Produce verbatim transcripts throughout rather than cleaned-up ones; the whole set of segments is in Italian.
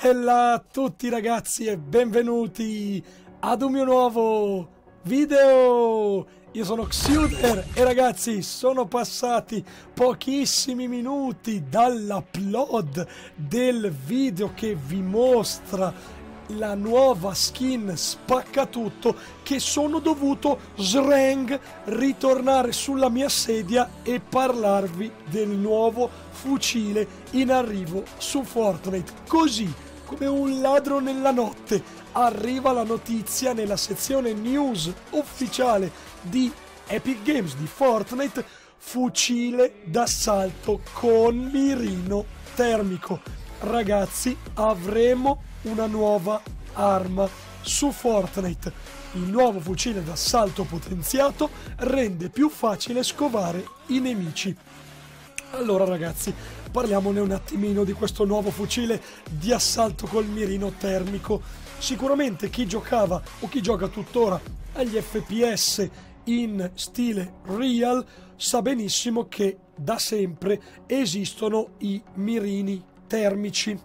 Bella a tutti ragazzi e benvenuti ad un mio nuovo video. Io sono Xiuder e ragazzi sono passati pochissimi minuti dall'upload del video che vi mostra la nuova skin Spaccatutto, che sono dovuto sreng ritornare sulla mia sedia e parlarvi del nuovo fucile in arrivo su Fortnite. Così come un ladro nella notte arriva la notizia nella sezione news ufficiale di Epic Games di Fortnite: fucile d'assalto con mirino termico. Ragazzi, avremo una nuova arma su Fortnite. Il nuovo fucile d'assalto potenziato rende più facile scovare i nemici. Allora ragazzi, parliamone un attimino di questo nuovo fucile di assalto col mirino termico. Sicuramente chi giocava o chi gioca tuttora agli F P S in stile real sa benissimo che da sempre esistono i mirini termici.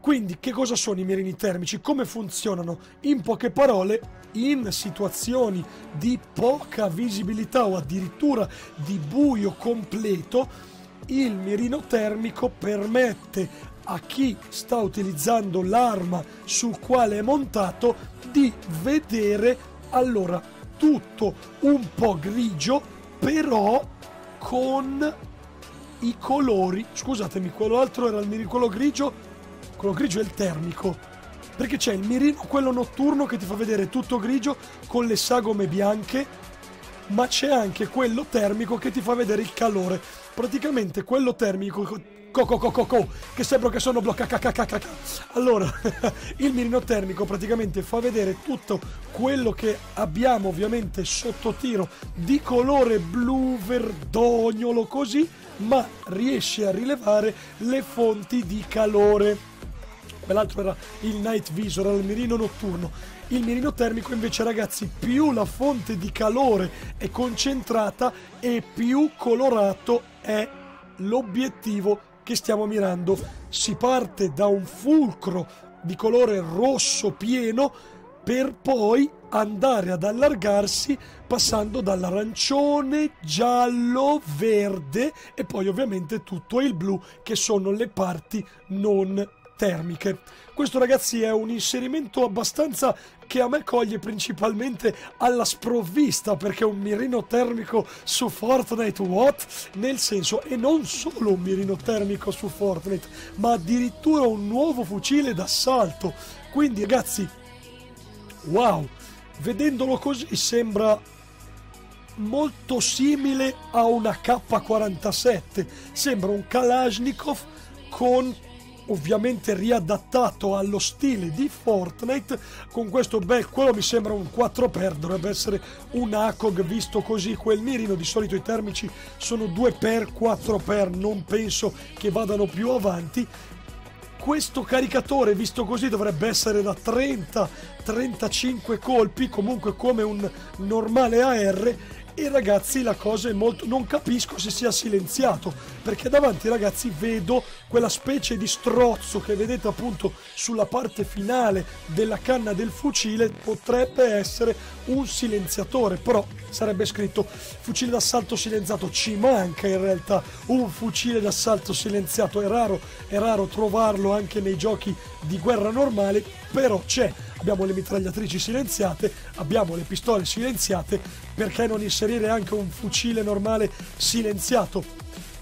Quindi che cosa sono i mirini termici? Come funzionano? In poche parole, in situazioni di poca visibilità o addirittura di buio completo, il mirino termico permette a chi sta utilizzando l'arma sul quale è montato di vedere allora tutto un po' grigio, però con i colori. Scusatemi, quello altro era il mirino, quello grigio. Quello grigio è il termico, perché c'è il mirino quello notturno che ti fa vedere tutto grigio con le sagome bianche, ma c'è anche quello termico che ti fa vedere il calore. Praticamente quello termico co, co, co, co, co, che sembra che sono bloccacacacacca. Allora il mirino termico praticamente fa vedere tutto quello che abbiamo ovviamente sotto tiro di colore blu verdognolo così, ma riesce a rilevare le fonti di calore. L'altro era il night visor, era il mirino notturno. Il mirino termico invece, ragazzi, più la fonte di calore è concentrata e più colorato è l'obiettivo che stiamo mirando. Si parte da un fulcro di colore rosso pieno per poi andare ad allargarsi passando dall'arancione, giallo, verde e poi ovviamente tutto il blu, che sono le parti non termiche. Questo ragazzi è un inserimento abbastanza che a me coglie principalmente alla sprovvista, perché un mirino termico su Fortnite what? Nel senso, e non solo un mirino termico su Fortnite, ma addirittura un nuovo fucile d'assalto. Quindi ragazzi, wow, vedendolo così sembra molto simile a una K quarantasette, sembra un Kalashnikov con ovviamente riadattato allo stile di Fortnite, con questo bel, quello mi sembra un quattro per, dovrebbe essere un A C O G visto così, quel mirino. Di solito i termici sono due per, quattro per, non penso che vadano più avanti. Questo caricatore visto così dovrebbe essere da trenta a trentacinque colpi, comunque come un normale A R. E ragazzi, la cosa è molto, non capisco se sia silenziato, perché davanti ragazzi vedo quella specie di strozzo che vedete appunto sulla parte finale della canna del fucile. Potrebbe essere un silenziatore, però sarebbe scritto fucile d'assalto silenziato. Ci manca in realtà un fucile d'assalto silenziato, è raro, è raro trovarlo anche nei giochi di guerra normale, però c'è. Abbiamo le mitragliatrici silenziate, abbiamo le pistole silenziate, perché non inserire anche un fucile normale silenziato?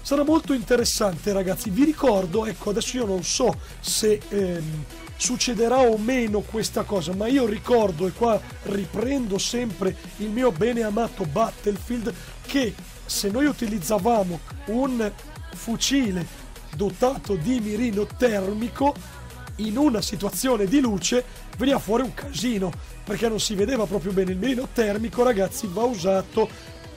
Sarà molto interessante ragazzi. Vi ricordo, ecco, adesso io non so se ehm, succederà o meno questa cosa, ma io ricordo, e qua riprendo sempre il mio bene amato Battlefield, che se noi utilizzavamo un fucile dotato di mirino termico, in una situazione di luce veniva fuori un casino, perché non si vedeva proprio bene. Il mirino termico ragazzi va usato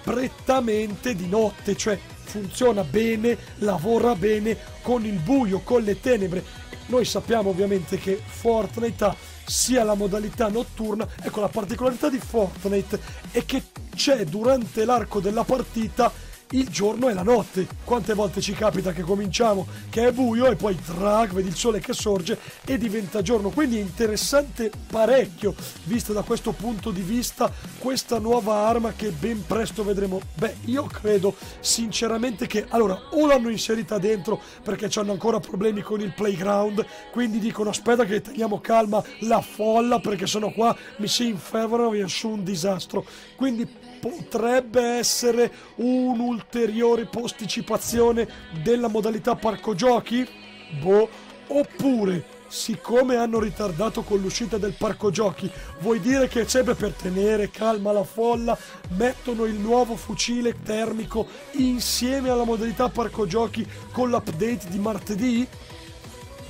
prettamente di notte, cioè funziona bene, lavora bene con il buio, con le tenebre. Noi sappiamo ovviamente che Fortnite ha sia la modalità notturna. Ecco, la particolarità di Fortnite è che c'è durante l'arco della partita il giorno e la notte. Quante volte ci capita che cominciamo che è buio e poi trac, vedi il sole che sorge e diventa giorno. Quindi è interessante parecchio, visto da questo punto di vista, questa nuova arma che ben presto vedremo. Beh, io credo sinceramente che, allora, o l'hanno inserita dentro perché c'hanno ancora problemi con il playground, quindi dicono aspetta che teniamo calma la folla perché sennò qua mi si infervorano e su un disastro. Quindi potrebbe essere un'ulteriore posticipazione della modalità parco giochi? Boh. Oppure, siccome hanno ritardato con l'uscita del parco giochi, vuoi dire che sempre per tenere calma la folla mettono il nuovo fucile termico insieme alla modalità parco giochi con l'update di martedì?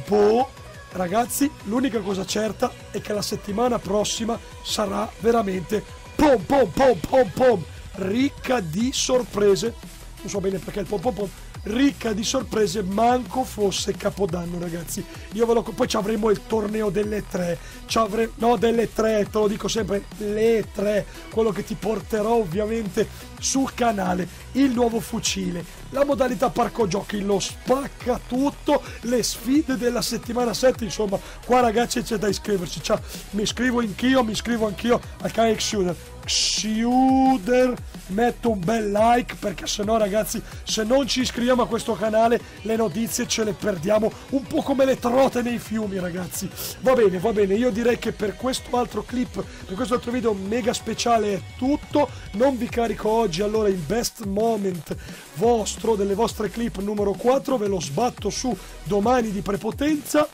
Boh. Ragazzi, l'unica cosa certa è che la settimana prossima sarà veramente pom pom pom pom pom ricca di sorprese. Non so bene perché il pom pom pom ricca di sorprese, manco fosse Capodanno, ragazzi. Io ve lo... poi ci avremo il torneo delle tre, ci avremo... no, delle tre, te lo dico sempre, le tre, quello che ti porterò ovviamente sul canale, il nuovo fucile, la modalità parco giochi, lo spaccatutto, le sfide della settimana sette. Insomma, qua ragazzi c'è da iscriversi. Ciao, mi iscrivo anch'io, mi iscrivo anch'io al canale Xiuder. Xiuder, metto un bel like perché sennò ragazzi, se non ci iscriviamo a questo canale, le notizie ce le perdiamo un po' come le trote nei fiumi, ragazzi. Va bene, va bene, io direi che per questo altro clip, per questo altro video mega speciale è tutto. Non vi carico oggi allora il best moment vostro, delle vostre clip numero quattro, ve lo sbatto su domani di prepotenza.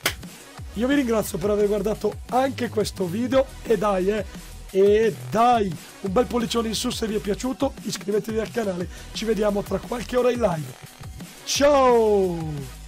Io vi ringrazio per aver guardato anche questo video e dai eh E dai, un bel pollicione in su se vi è piaciuto, iscrivetevi al canale, ci vediamo tra qualche ora in live. Ciao!